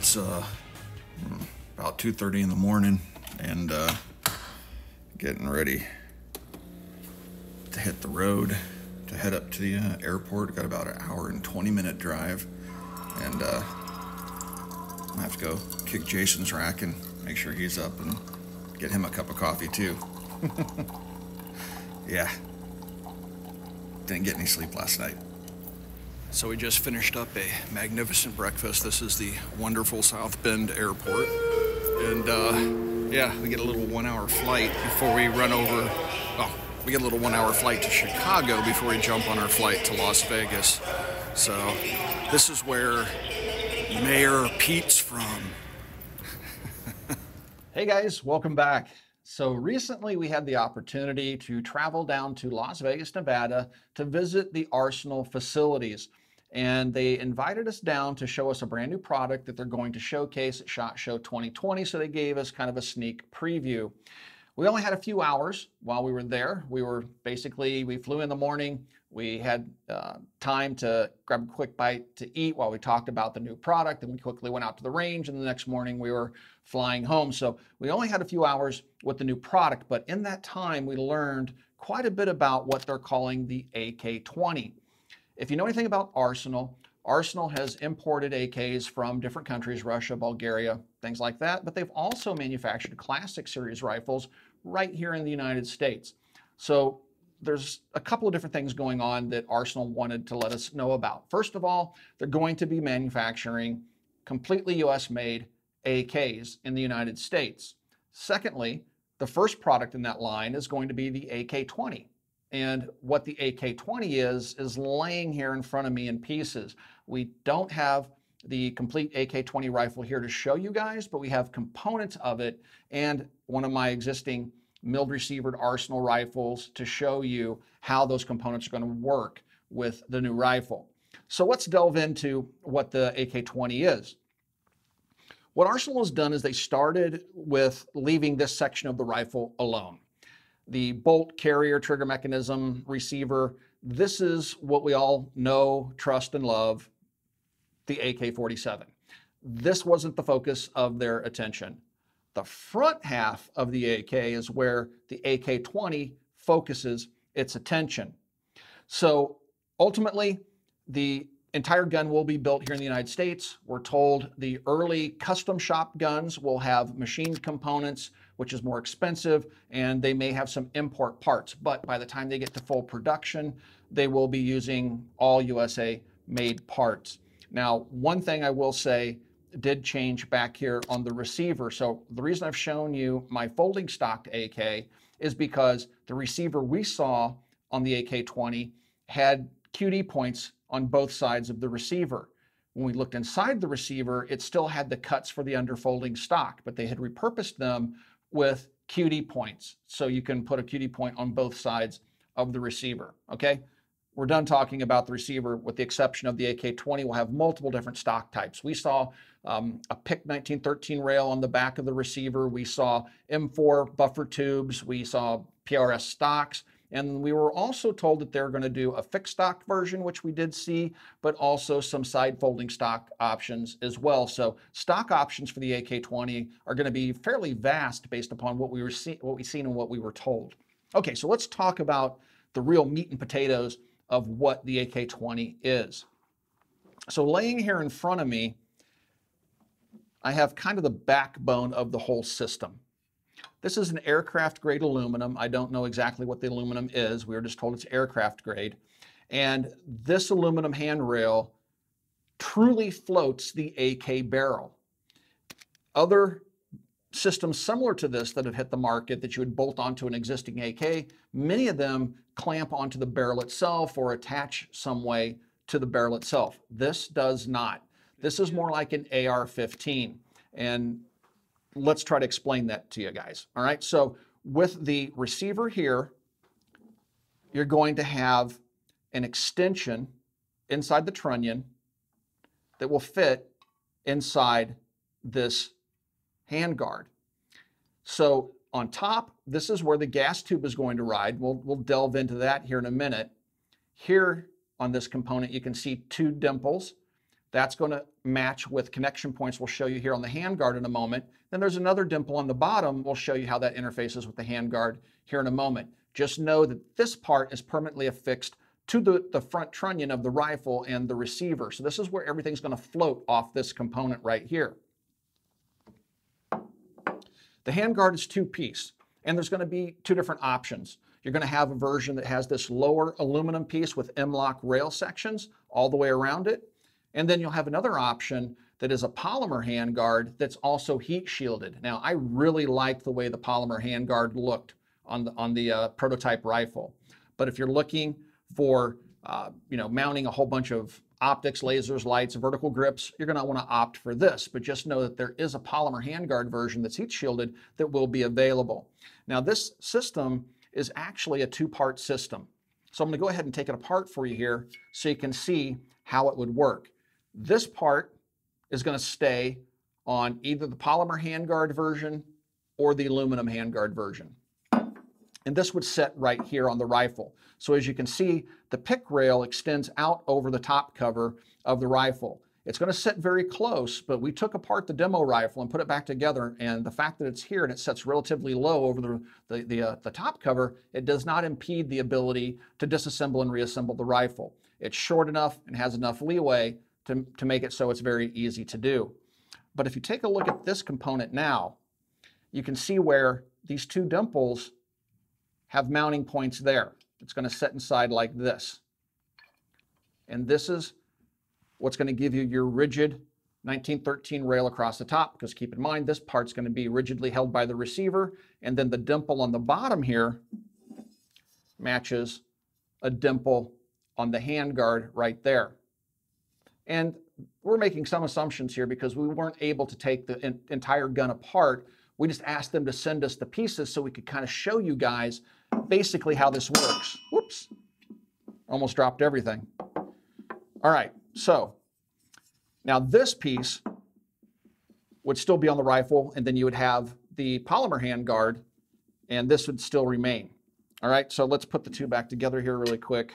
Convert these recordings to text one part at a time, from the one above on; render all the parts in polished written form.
it's about 2:30 in the morning, and getting ready to hit the road to head up to the airport. Got about an hour and 20-minute drive, and I have to go kick Jason's rack and make sure he's up and get him a cup of coffee too. Yeah, didn't get any sleep last night. So we just finished up a magnificent breakfast. This is the wonderful South Bend Airport. And yeah, we get a little 1 hour flight before we run over. Well, we get a little 1 hour flight to Chicago before we jump on our flight to Las Vegas. So this is where Mayor Pete's from. Hey guys, welcome back. So recently we had the opportunity to travel down to Las Vegas, Nevada to visit the Arsenal facilities. And they invited us down to show us a brand new product that they're going to showcase at SHOT Show 2020. So they gave us kind of a sneak preview. We only had a few hours while we were there. We flew in the morning. We had time to grab a quick bite to eat while we talked about the new product. Then we quickly went out to the range, and the next morning we were flying home. So we only had a few hours with the new product, but in that time we learned quite a bit about what they're calling the AK-20. If you know anything about Arsenal, Arsenal has imported AKs from different countries, Russia, Bulgaria, things like that, but they've also manufactured classic series rifles right here in the United States. So there's a couple of different things going on that Arsenal wanted to let us know about. First of all, they're going to be manufacturing completely US-made AKs in the United States. Secondly, the first product in that line is going to be the AK-20. And what the AK-20 is laying here in front of me in pieces. We don't have the complete AK-20 rifle here to show you guys, but we have components of it and one of my existing milled receivered Arsenal rifles to show you how those components are going to work with the new rifle. So let's delve into what the AK-20 is. What Arsenal has done is they started with leaving this section of the rifle alone. The bolt, carrier, trigger mechanism, receiver, this is what we all know, trust, and love, the AK-47. This wasn't the focus of their attention. The front half of the AK is where the AK-20 focuses its attention. So ultimately, the entire gun will be built here in the United States. We're told the early custom shop guns will have machined components, which is more expensive, and they may have some import parts, but by the time they get to full production, they will be using all USA made parts. Now, one thing I will say did change back here on the receiver. So the reason I've shown you my folding stocked AK is because the receiver we saw on the AK-20 had QD points on both sides of the receiver. When we looked inside the receiver, it still had the cuts for the underfolding stock, but they had repurposed them with QD points. So you can put a QD point on both sides of the receiver, okay? We're done talking about the receiver. With the exception of the AK-20, we'll have multiple different stock types. We saw a Pic 1913 rail on the back of the receiver. We saw M4 buffer tubes. We saw PRS stocks. And we were also told that they're going to do a fixed stock version, which we did see, but also some side folding stock options as well. So stock options for the AK-20 are going to be fairly vast based upon what we've seen and what we were told. Okay, so let's talk about the real meat and potatoes of what the AK-20 is. So laying here in front of me, I have kind of the backbone of the whole system. This is an aircraft grade aluminum. I don't know exactly what the aluminum is. We were just told it's aircraft grade. And this aluminum handrail truly floats the AK barrel. Other systems similar to this that have hit the market that you would bolt onto an existing AK, many of them clamp onto the barrel itself or attach some way to the barrel itself. This does not. This is more like an AR-15. And let's try to explain that to you guys. All right, so with the receiver here, you're going to have an extension inside the trunnion that will fit inside this handguard. So on top, this is where the gas tube is going to ride. We'll delve into that here in a minute. Here on this component, you can see two dimples. That's going to match with connection points we'll show you here on the handguard in a moment. Then there's another dimple on the bottom. We'll show you how that interfaces with the handguard here in a moment. Just know that this part is permanently affixed to the front trunnion of the rifle and the receiver. So this is where everything's going to float off this component right here. The handguard is two-piece, and there's going to be two different options. You're going to have a version that has this lower aluminum piece with M-lock rail sections all the way around it. And then you'll have another option that is a polymer handguard that's also heat shielded. Now, I really like the way the polymer handguard looked on the prototype rifle. But if you're looking for mounting a whole bunch of optics, lasers, lights, vertical grips, you're going to want to opt for this. But just know that there is a polymer handguard version that's heat shielded that will be available. Now, this system is actually a two-part system. So I'm going to go ahead and take it apart for you here so you can see how it would work. This part is going to stay on either the polymer handguard version or the aluminum handguard version. And this would sit right here on the rifle. So as you can see, the pick rail extends out over the top cover of the rifle. It's going to sit very close, but we took apart the demo rifle and put it back together, and the fact that it's here and it sits relatively low over the top cover, it does not impede the ability to disassemble and reassemble the rifle. It's short enough and has enough leeway to make it so it's very easy to do. But if you take a look at this component now, you can see where these two dimples have mounting points there. It's going to sit inside like this. And this is what's going to give you your rigid 1913 rail across the top, because keep in mind, this part's going to be rigidly held by the receiver, and then the dimple on the bottom here matches a dimple on the handguard right there. And we're making some assumptions here because we weren't able to take the entire gun apart. We just asked them to send us the pieces so we could kind of show you guys basically how this works. Whoops, almost dropped everything. All right, so now this piece would still be on the rifle, and then you would have the polymer handguard, and this would still remain. All right, so let's put the two back together here really quick.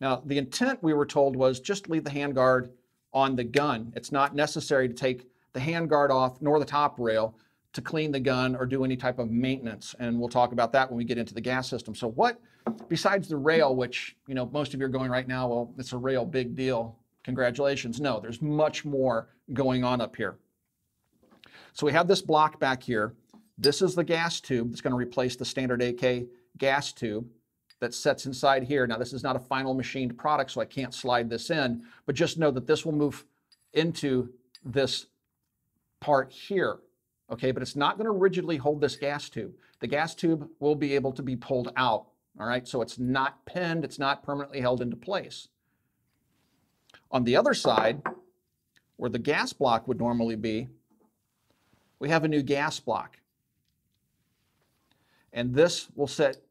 Now, the intent we were told was just leave the handguard on the gun. It's not necessary to take the handguard off nor the top rail to clean the gun or do any type of maintenance. And we'll talk about that when we get into the gas system. So what, besides the rail, which most of you are going right now, well, it's a rail, big deal, congratulations. No, there's much more going on up here. So we have this block back here. This is the gas tube that's going to replace the standard AK gas tube that sets inside here. Now, this is not a final machined product, so I can't slide this in, but just know that this will move into this part here. Okay, but it's not going to rigidly hold this gas tube. The gas tube will be able to be pulled out, all right? So it's not pinned, it's not permanently held into place. On the other side, where the gas block would normally be, we have a new gas block. And this will sit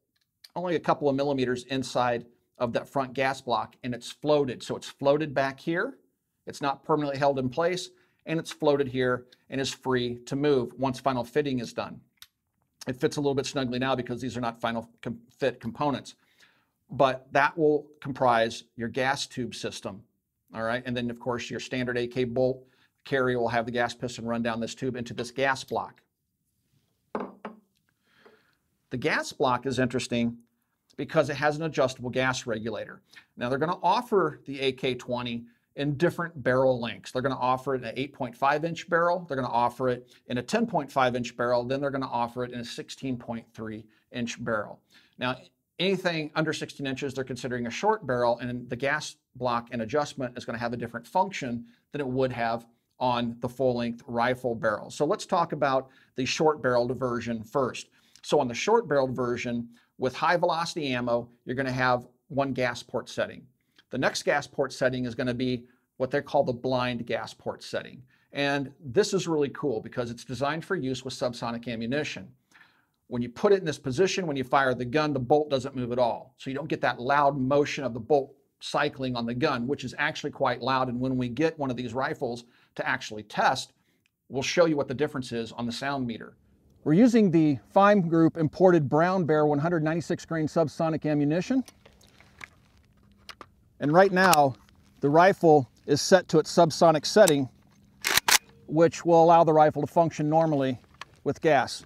only a couple of millimeters inside of that front gas block, and it's floated. So it's floated back here. It's not permanently held in place, and it's floated here and is free to move once final fitting is done. It fits a little bit snugly now because these are not final fit components, but that will comprise your gas tube system, all right? And then, of course, your standard AK bolt carrier will have the gas piston run down this tube into this gas block. The gas block is interesting because it has an adjustable gas regulator. Now, they're going to offer the AK-20 in different barrel lengths. They're going to offer it in an 8.5-inch barrel. They're going to offer it in a 10.5-inch barrel. Then they're going to offer it in a 16.3-inch barrel. Now, anything under 16 inches, they're considering a short barrel, and the gas block and adjustment is going to have a different function than it would have on the full-length rifle barrel. So let's talk about the short-barreled version first. So on the short-barreled version, with high-velocity ammo, you're going to have one gas port setting. The next gas port setting is going to be what they call the blind gas port setting. And this is really cool because it's designed for use with subsonic ammunition. When you put it in this position, when you fire the gun, the bolt doesn't move at all. So you don't get that loud motion of the bolt cycling on the gun, which is actually quite loud. And when we get one of these rifles to actually test, we'll show you what the difference is on the sound meter. We're using the Fime Group imported Brown Bear 196 grain subsonic ammunition. And right now, the rifle is set to its subsonic setting, which will allow the rifle to function normally with gas.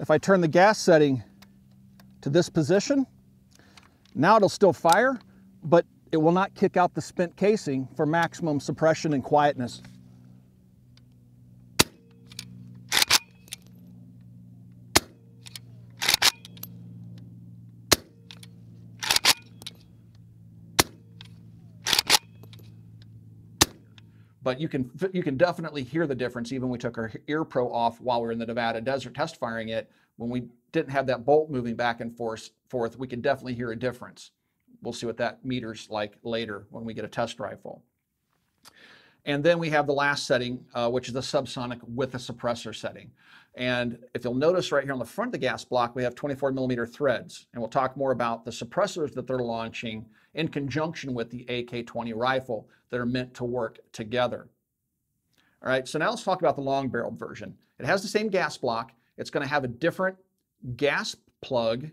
If I turn the gas setting to this position, now it'll still fire, but it will not kick out the spent casing for maximum suppression and quietness. But you can definitely hear the difference. Even we took our ear pro off while we were in the Nevada desert test firing it. When we didn't have that bolt moving back and forth, we could definitely hear a difference. We'll see what that meter's like later when we get a test rifle. And then we have the last setting, which is the subsonic with a suppressor setting. And if you'll notice right here on the front of the gas block, we have 24 millimeter threads. And we'll talk more about the suppressors that they're launching in conjunction with the AK-20 rifle that are meant to work together. All right, so now let's talk about the long-barreled version. It has the same gas block. It's going to have a different gas plug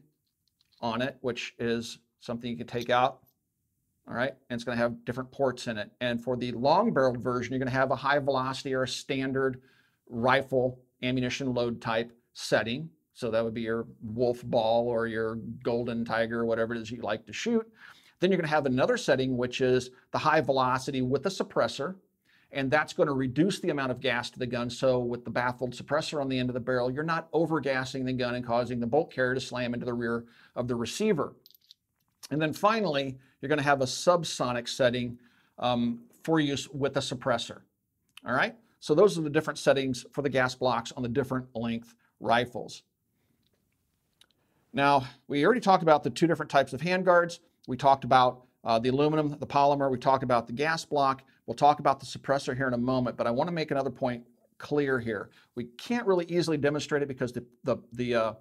on it, which is something you can take out. All right, and it's going to have different ports in it. And for the long-barreled version, you're going to have a high velocity or a standard rifle ammunition load type setting. So that would be your Wolf Ball or your Golden Tiger, whatever it is you like to shoot. Then you're going to have another setting, which is the high velocity with the suppressor, and that's going to reduce the amount of gas to the gun. So with the baffled suppressor on the end of the barrel, you're not overgassing the gun and causing the bolt carrier to slam into the rear of the receiver. And then finally, you're going to have a subsonic setting for use with a suppressor. All right, so those are the different settings for the gas blocks on the different length rifles. Now, we already talked about the two different types of handguards. We talked about the aluminum, the polymer. We talked about the gas block. We'll talk about the suppressor here in a moment, but I want to make another point clear here. We can't really easily demonstrate it because the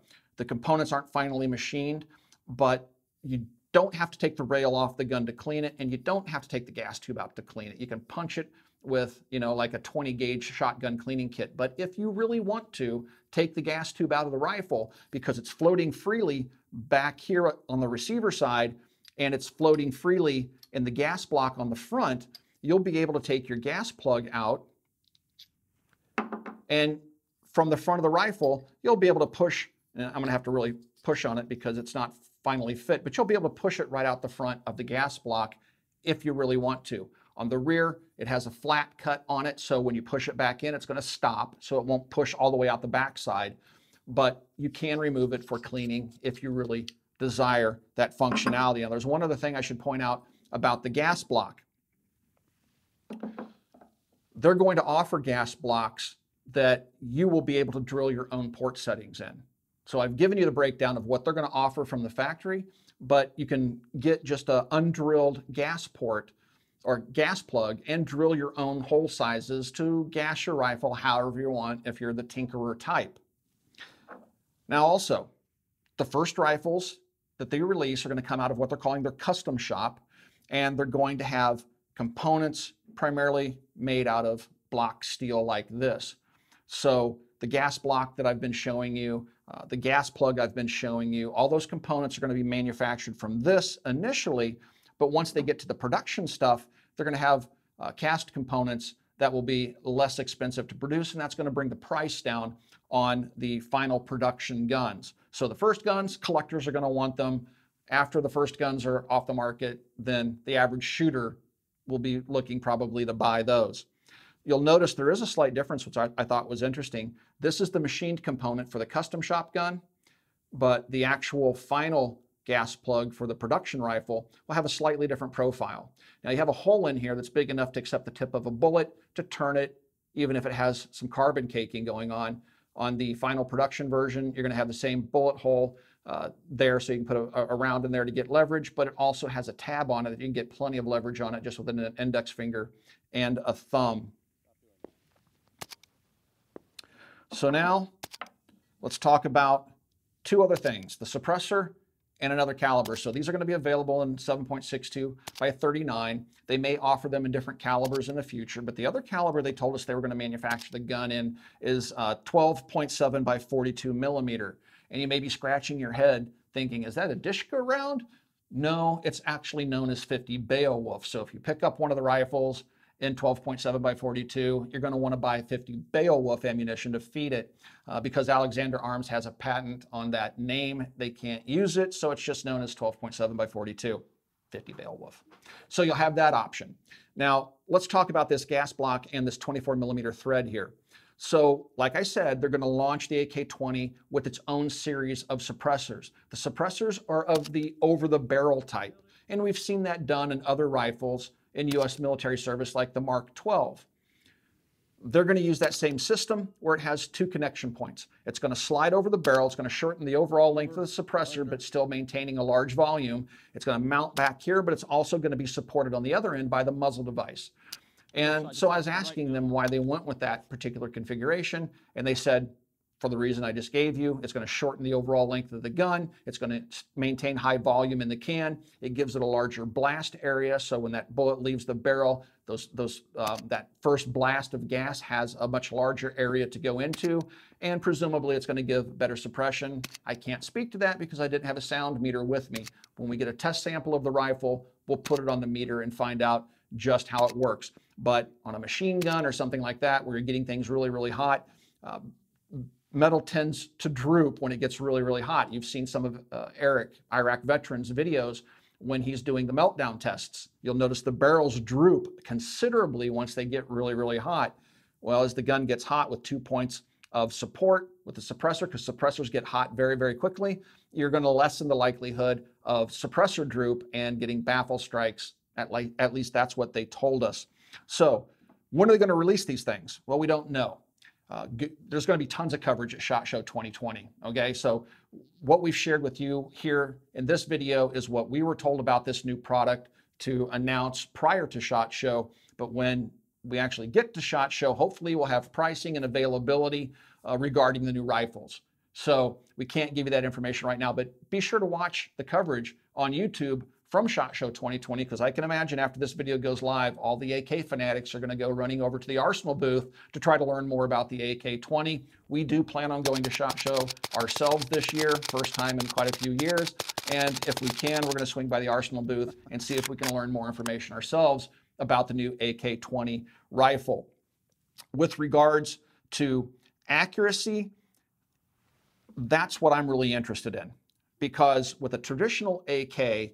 components aren't finally machined, but you don't have to take the rail off the gun to clean it, and you don't have to take the gas tube out to clean it. You can punch it with, you know, like a 20 gauge shotgun cleaning kit. But if you really want to, take the gas tube out of the rifle because it's floating freely back here on the receiver side, and it's floating freely in the gas block on the front. You'll be able to take your gas plug out, and from the front of the rifle, you'll be able to push, and I'm gonna have to really push on it because it's not finally fit, but you'll be able to push it right out the front of the gas block if you really want to. On the rear, it has a flat cut on it, so when you push it back in, it's gonna stop, so it won't push all the way out the backside, but you can remove it for cleaning if you really desire that functionality. And there's one other thing I should point out about the gas block. They're going to offer gas blocks that you will be able to drill your own port settings in. So I've given you the breakdown of what they're going to offer from the factory, but you can get just an undrilled gas port or gas plug and drill your own hole sizes to gas your rifle however you want if you're the tinkerer type. Now also, the first rifles that they release are going to come out of what they're calling their custom shop, and they're going to have components primarily made out of block steel like this. So the gas block that I've been showing you, the gas plug I've been showing you, all those components are going to be manufactured from this initially, but once they get to the production stuff, they're going to have cast components that will be less expensive to produce, and that's going to bring the price down on the final production guns. So the first guns, collectors are going to want them. After the first guns are off the market, then the average shooter will be looking probably to buy those. You'll notice there is a slight difference, which I thought was interesting. This is the machined component for the custom shop gun, but the actual final gas plug for the production rifle will have a slightly different profile. Now you have a hole in here that's big enough to accept the tip of a bullet to turn it, even if it has some carbon caking going on. On the final production version, you're gonna have the same bullet hole there, so you can put a round in there to get leverage, but it also has a tab on it that you can get plenty of leverage on it just with an index finger and a thumb. So now let's talk about two other things, the suppressor and another caliber. So these are going to be available in 7.62 by 39. They may offer them in different calibers in the future, but the other caliber they told us they were going to manufacture the gun in is 12.7 by 42 millimeter. And you may be scratching your head thinking, is that a Dishka round? No, it's actually known as 50 Beowulf. So if you pick up one of the rifles in 12.7 by 42, you're going to want to buy 50 Beowulf ammunition to feed it because Alexander Arms has a patent on that name. They can't use it, so it's just known as 12.7 by 42, 50 Beowulf. So you'll have that option. Now, let's talk about this gas block and this 24 millimeter thread here. So, like I said, they're going to launch the AK-20 with its own series of suppressors. The suppressors are of the over-the-barrel type, and we've seen that done in other rifles in U.S. military service like the Mark 12. They're going to use that same system where it has two connection points. It's going to slide over the barrel. It's going to shorten the overall length of the suppressor, but still maintaining a large volume. It's going to mount back here, but it's also going to be supported on the other end by the muzzle device. And so I was asking them why they went with that particular configuration, and they said, for the reason I just gave you, it's going to shorten the overall length of the gun, it's going to maintain high volume in the can, it gives it a larger blast area, so when that bullet leaves the barrel, that first blast of gas has a much larger area to go into, and presumably it's going to give better suppression. I can't speak to that because I didn't have a sound meter with me. When we get a test sample of the rifle, we'll put it on the meter and find out just how it works. But on a machine gun or something like that, where you're getting things really, really hot, metal tends to droop when it gets really, really hot. You've seen some of Iraq Veterans videos when he's doing the meltdown tests. You'll notice the barrels droop considerably once they get really, really hot. Well, as the gun gets hot with 2 points of support with the suppressor, because suppressors get hot very, very quickly, you're going to lessen the likelihood of suppressor droop and getting baffle strikes. At least that's what they told us. So when are they going to release these things? Well, we don't know. There's going to be tons of coverage at SHOT Show 2020. Okay, so what we've shared with you here in this video is what we were told about this new product to announce prior to SHOT Show. But when we actually get to SHOT Show, hopefully we'll have pricing and availability regarding the new rifles. So we can't give you that information right now, but be sure to watch the coverage on YouTube from SHOT Show 2020, because I can imagine after this video goes live, all the AK fanatics are going to go running over to the Arsenal booth to try to learn more about the AK-20. We do plan on going to SHOT Show ourselves this year, first time in quite a few years, and if we can, we're going to swing by the Arsenal booth and see if we can learn more information ourselves about the new AK-20 rifle. With regards to accuracy, that's what I'm really interested in, because with a traditional AK,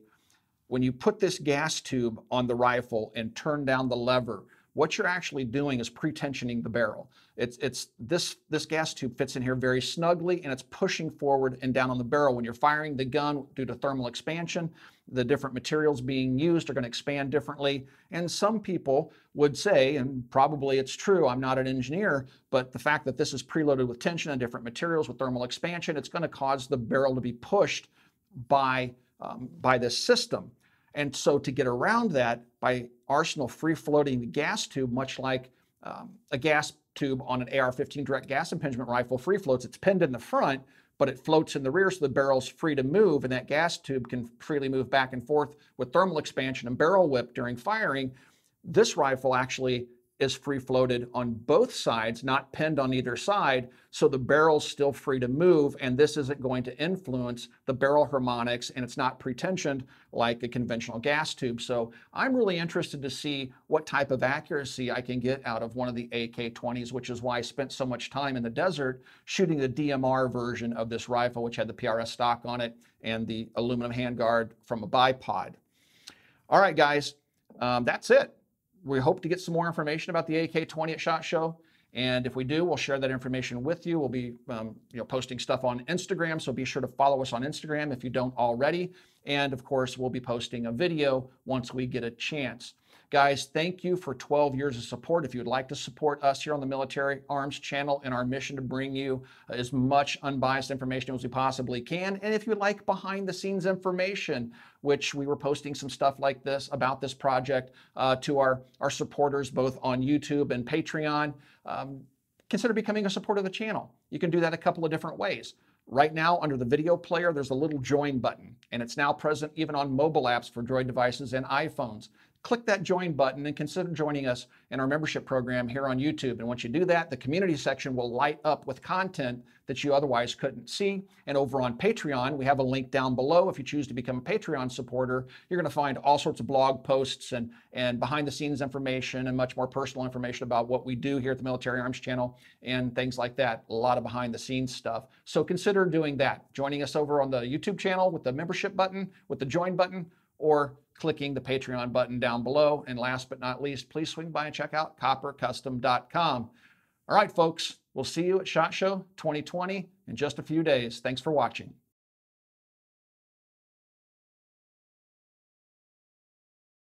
when you put this gas tube on the rifle and turn down the lever, what you're actually doing is pre-tensioning the barrel. This gas tube fits in here very snugly, and it's pushing forward and down on the barrel. When you're firing the gun due to thermal expansion, the different materials being used are going to expand differently. And some people would say, and probably it's true, I'm not an engineer, but the fact that this is preloaded with tension and different materials with thermal expansion, it's going to cause the barrel to be pushed by this system. And so to get around that, by Arsenal free-floating the gas tube, much like a gas tube on an AR-15 direct gas impingement rifle free floats, it's pinned in the front, but it floats in the rear, so the barrel's free to move, and that gas tube can freely move back and forth with thermal expansion and barrel whip during firing. This rifle actually is free-floated on both sides, not pinned on either side, so the barrel's still free to move, and this isn't going to influence the barrel harmonics, and it's not pretensioned like a conventional gas tube. So I'm really interested to see what type of accuracy I can get out of one of the AK-20s, which is why I spent so much time in the desert shooting the DMR version of this rifle, which had the PRS stock on it and the aluminum handguard from a bipod. All right, guys, that's it. We hope to get some more information about the AK-20 at SHOT Show, and if we do, we'll share that information with you. We'll be posting stuff on Instagram, so be sure to follow us on Instagram if you don't already. And of course, we'll be posting a video once we get a chance. Guys, thank you for 12 years of support. If you'd like to support us here on the Military Arms Channel in our mission to bring you as much unbiased information as we possibly can, and if you like behind-the-scenes information, which we were posting some stuff like this about this project to our supporters both on YouTube and Patreon, consider becoming a supporter of the channel. You can do that a couple of different ways. Right now, under the video player, there's a little join button, and it's now present even on mobile apps for Droid devices and iPhones. Click that join button and consider joining us in our membership program here on YouTube. And once you do that, the community section will light up with content that you otherwise couldn't see. And over on Patreon, we have a link down below. If you choose to become a Patreon supporter, you're going to find all sorts of blog posts and behind the scenes information and much more personal information about what we do here at the Military Arms Channel and things like that. A lot of behind the scenes stuff. So consider doing that. Joining us over on the YouTube channel with the membership button, with the join button, or clicking the Patreon button down below. And last but not least, please swing by and check out CopperCustom.com. All right, folks, we'll see you at SHOT Show 2020 in just a few days. Thanks for watching.